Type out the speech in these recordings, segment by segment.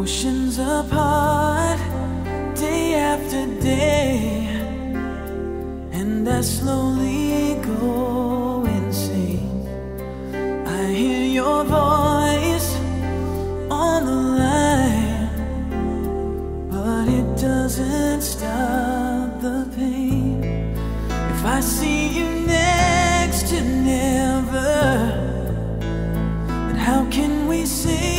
Oceans apart, day after day, and I slowly go insane. I hear your voice on the line, but it doesn't stop the pain. If I see you next to never, then how can we say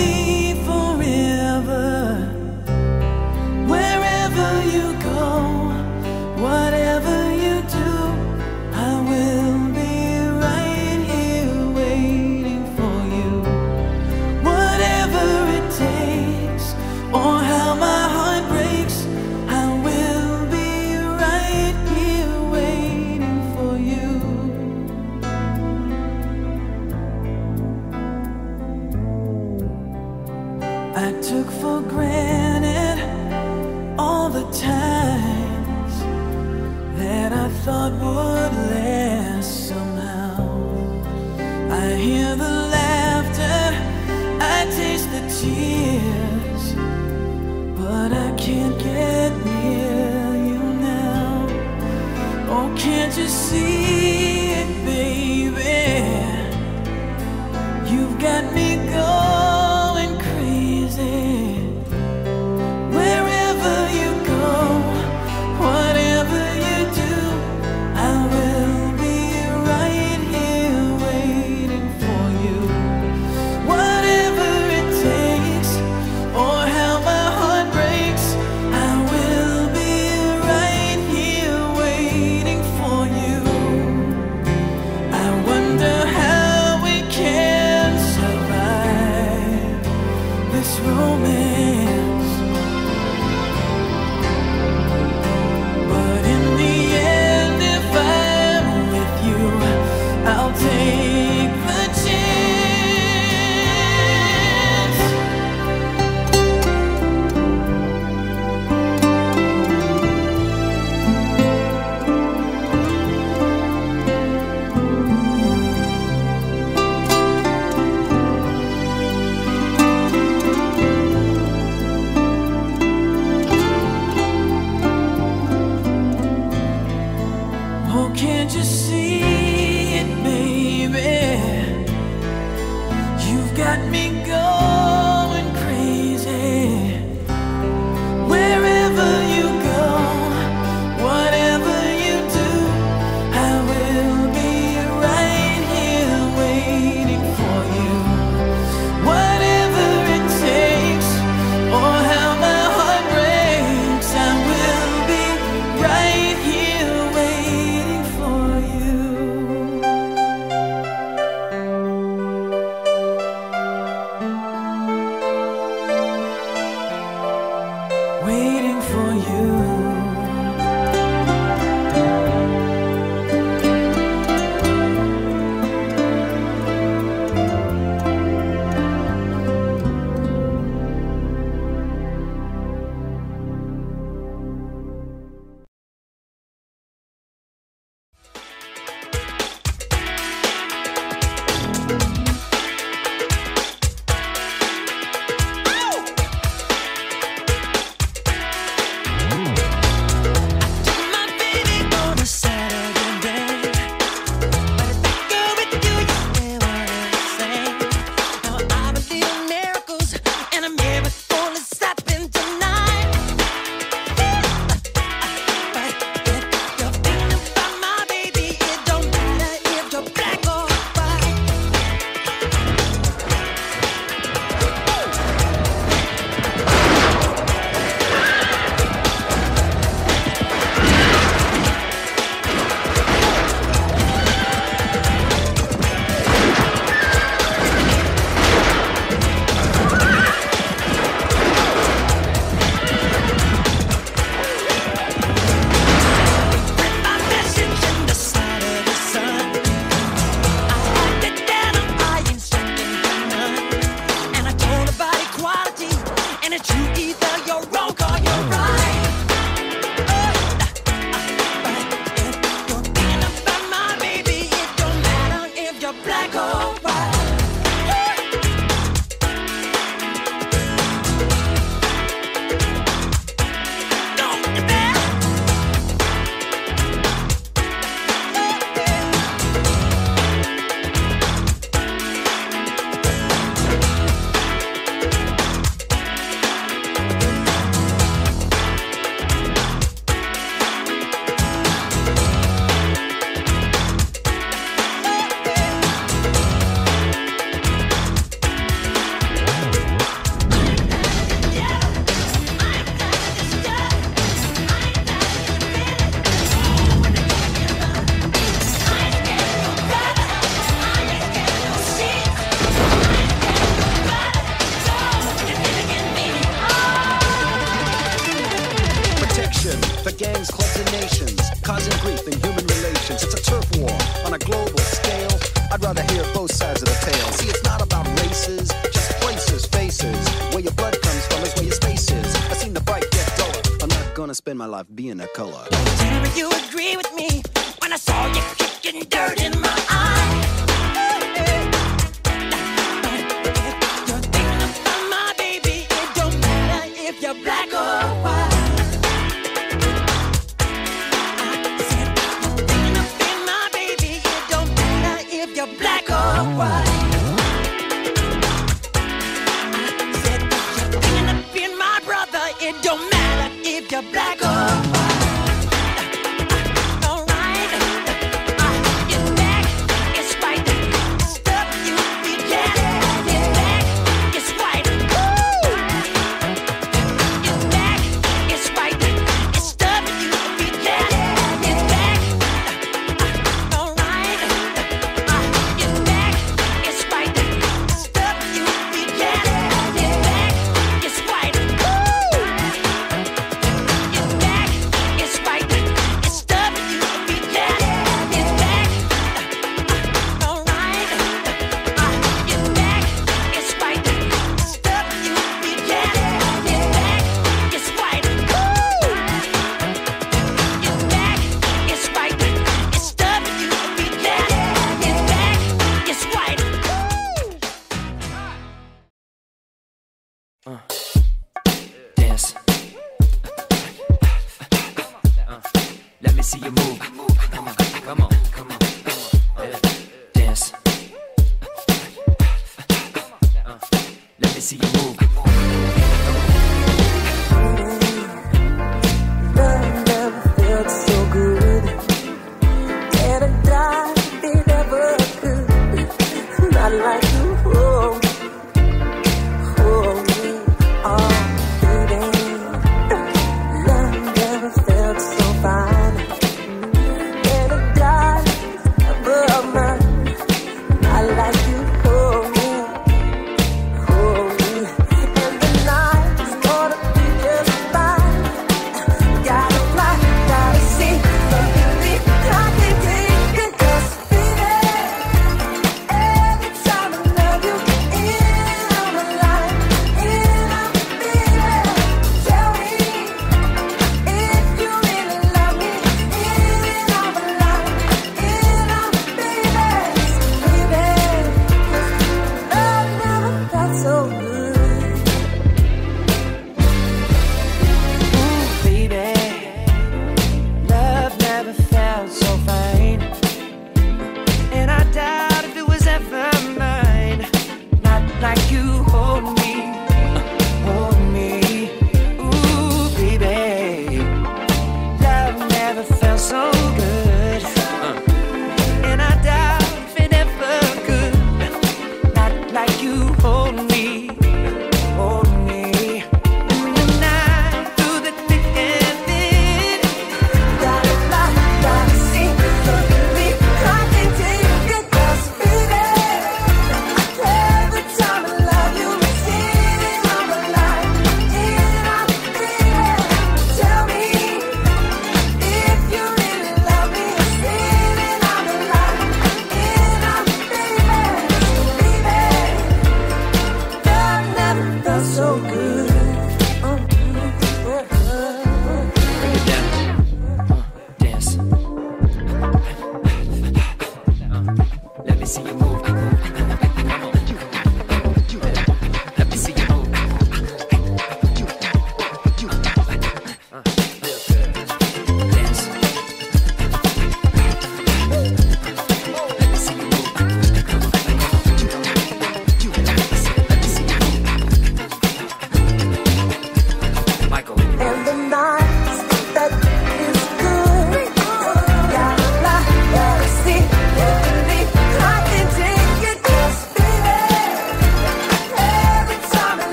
I took for granted all the times that I thought would last somehow. I hear the laughter, I taste the tears, but I can't get near you now. Oh, can't you see it, baby? You've got me going. Can't you see it, baby? You've got me going crazy. Wherever you go, whatever you do, I will be right here waiting for you. Whatever it takes, or how my heart breaks, I will be right here waiting. Waiting for you. Black or white. both sides of the pale. See, it's not about races, just places, faces. Where your blood comes from is where your space is. I've seen the bright get duller. I'm not gonna spend my life being a color. Tell me you agree with me when I saw you kicking dirt in my eye.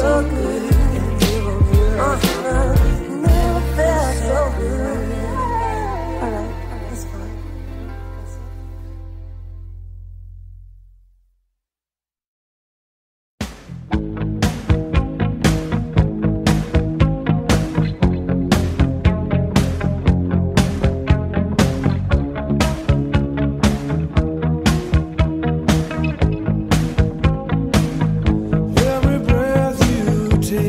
so good. Never felt so good. All right, that's fine. Every breath you take.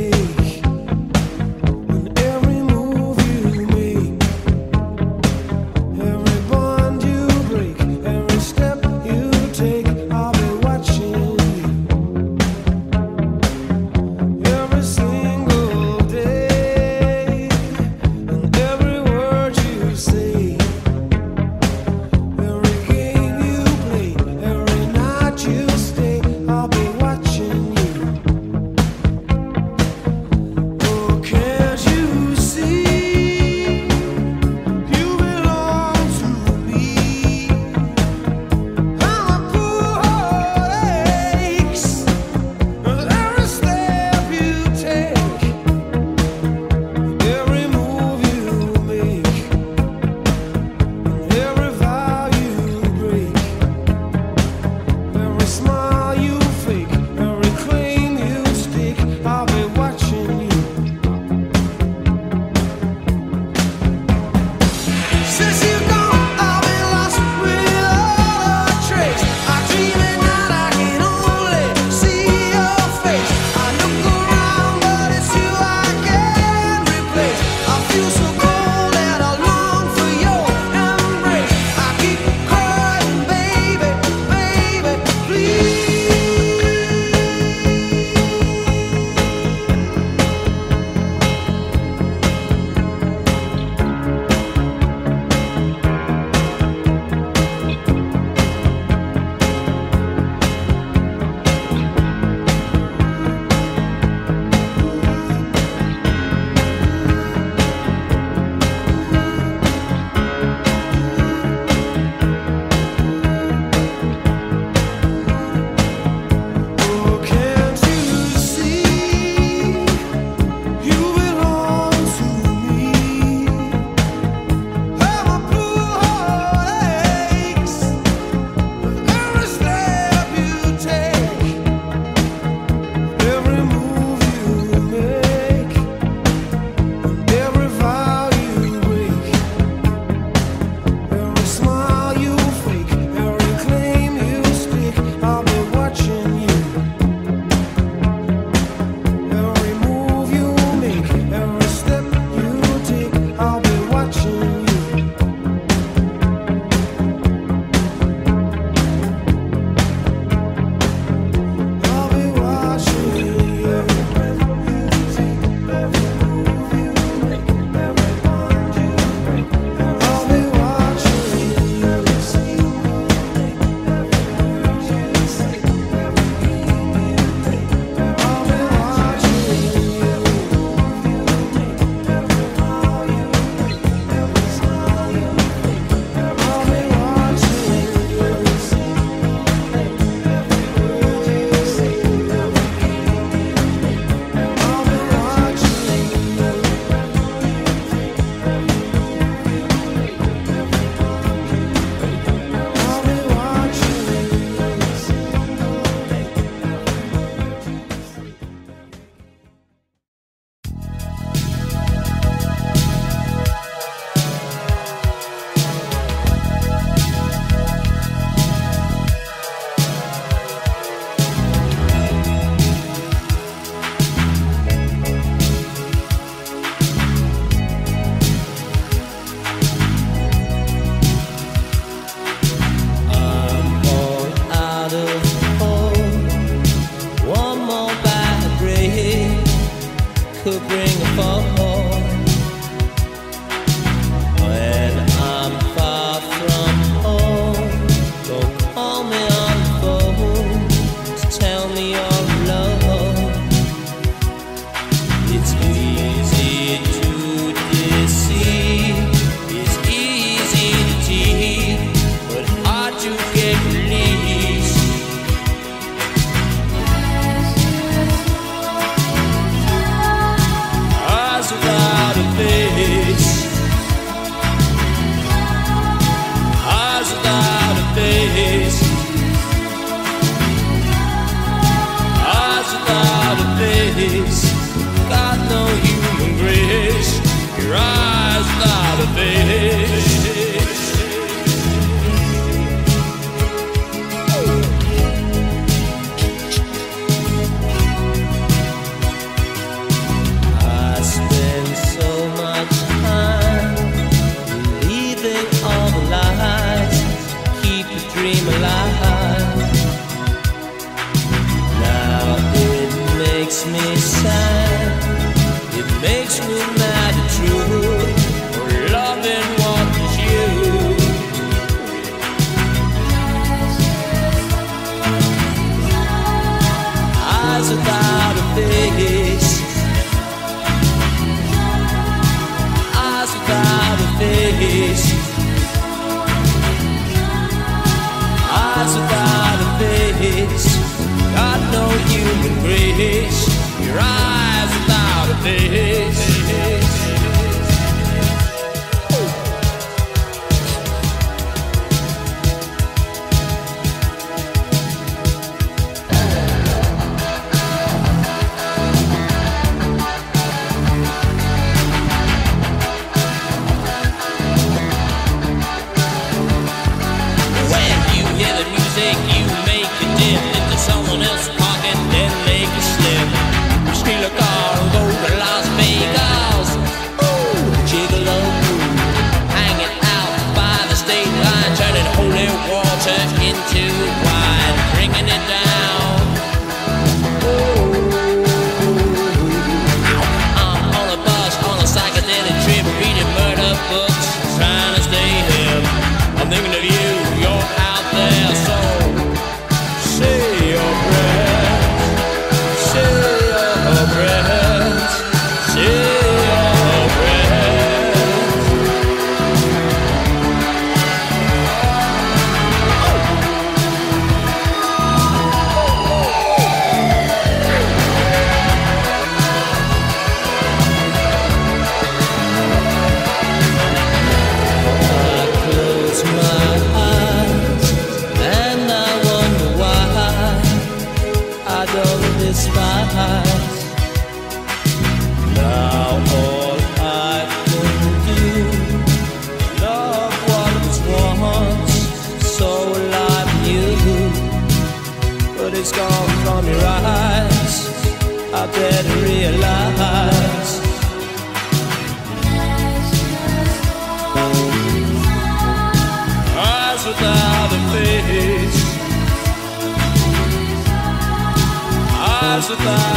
of human grace, your eyes without a face. Don't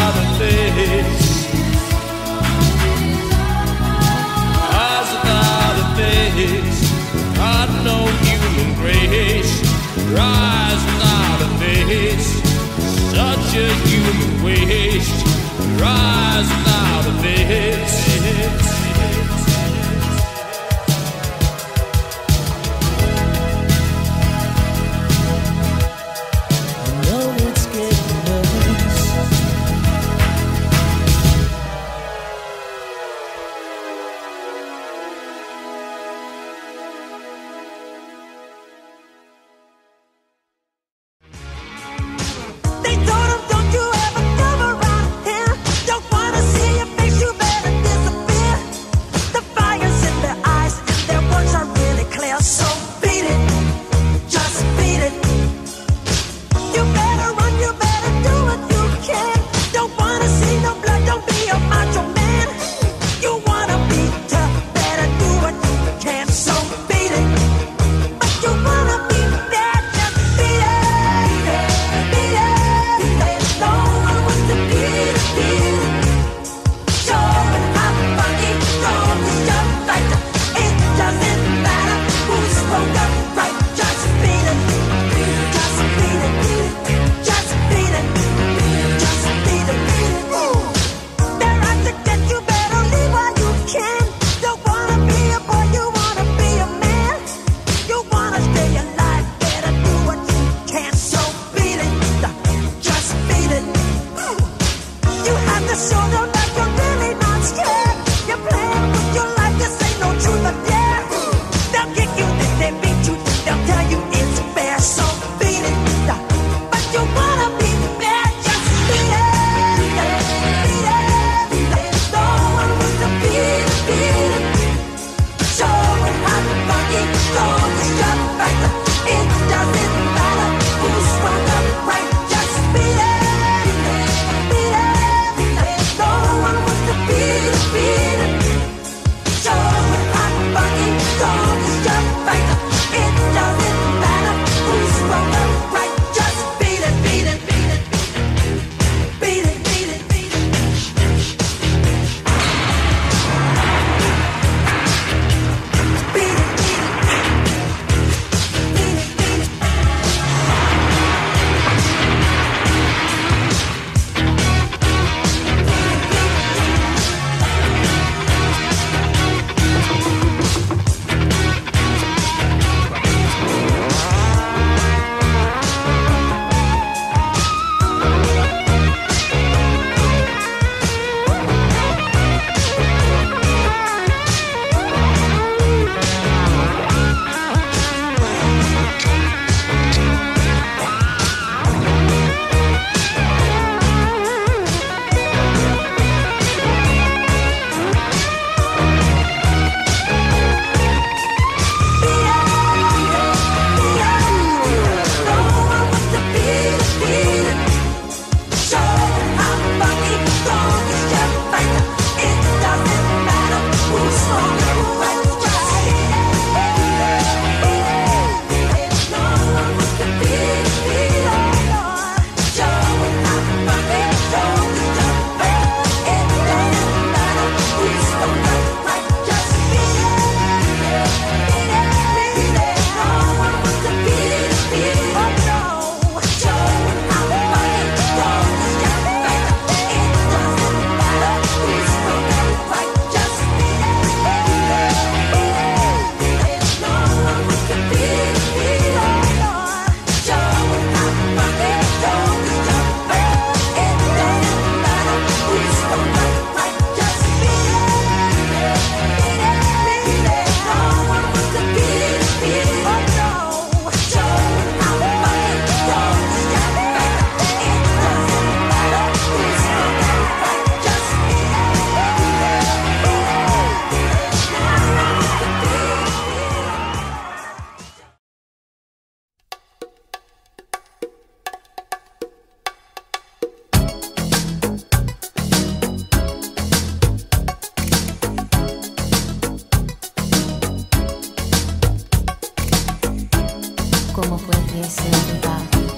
with this everybody.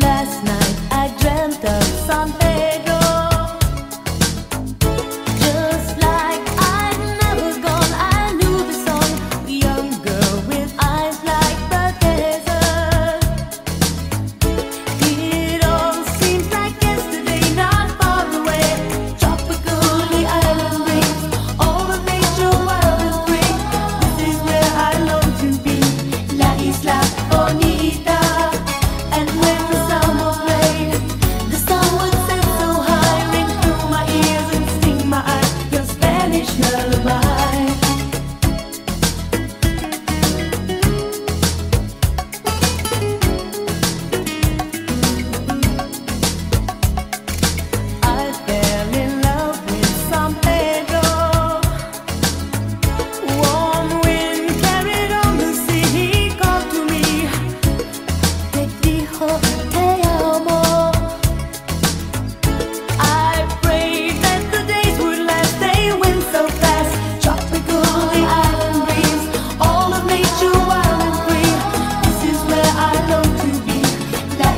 Last night I dreamt of San Pedro, just like I'd never gone. I knew the song, the young girl with eyes like the desert. It all seems like yesterday, not far away. Tropical island rings, all of nature.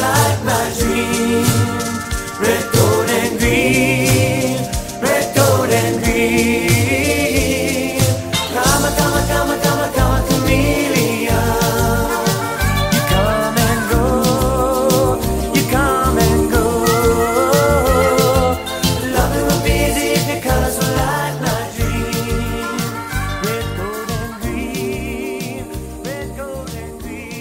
like my dream. Red, gold and green, red, gold and green. Come, come, come, come, come, chameleon. You come and go, you come and go. Love will be easy if your colors were like my dream. Red, gold and green, red, gold and green.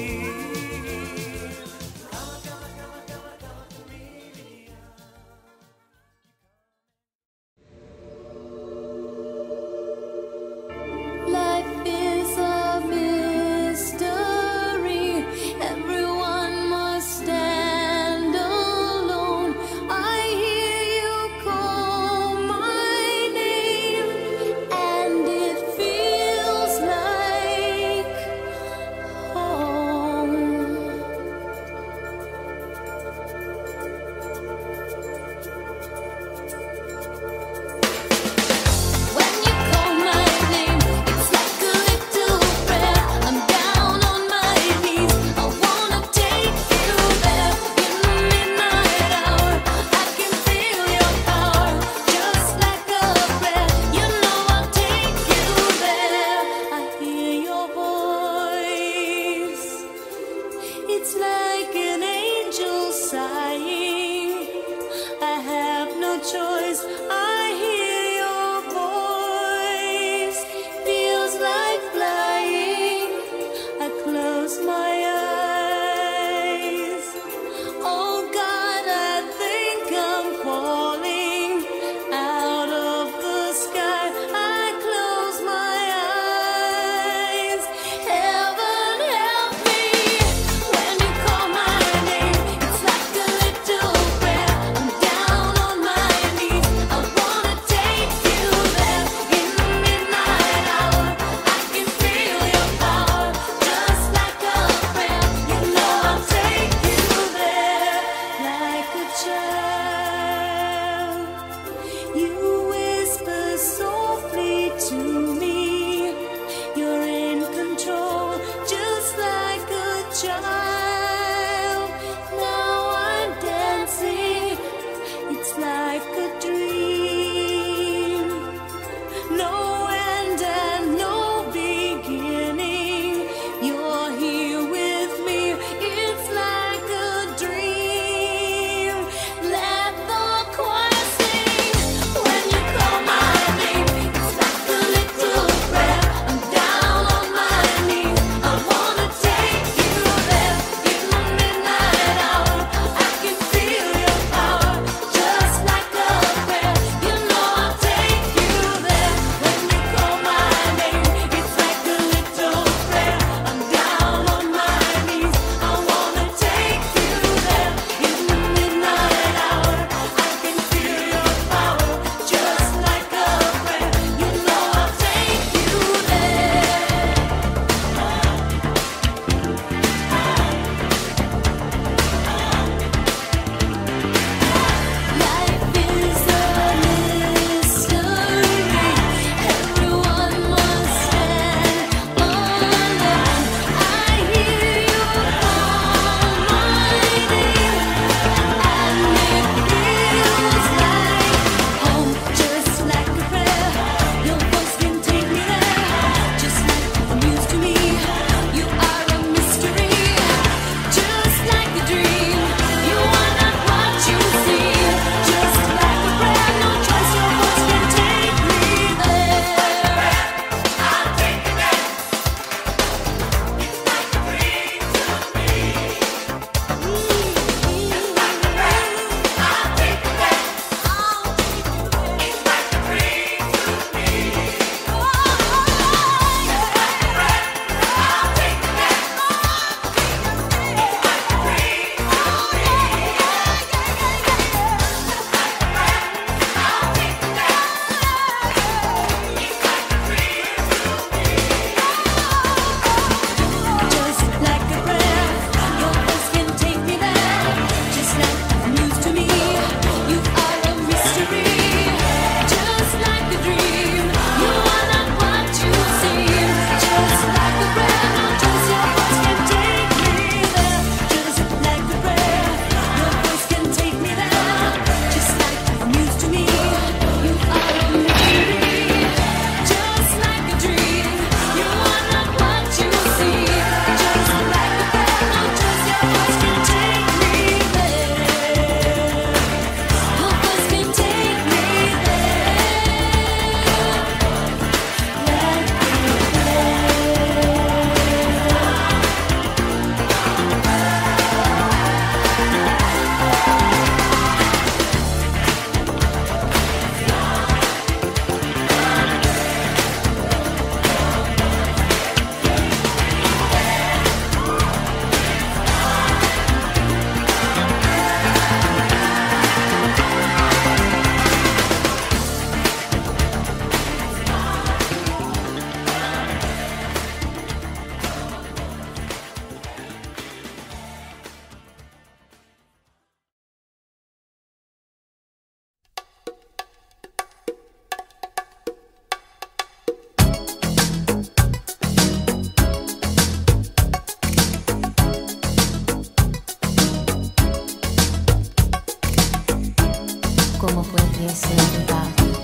como puede ser tu paz.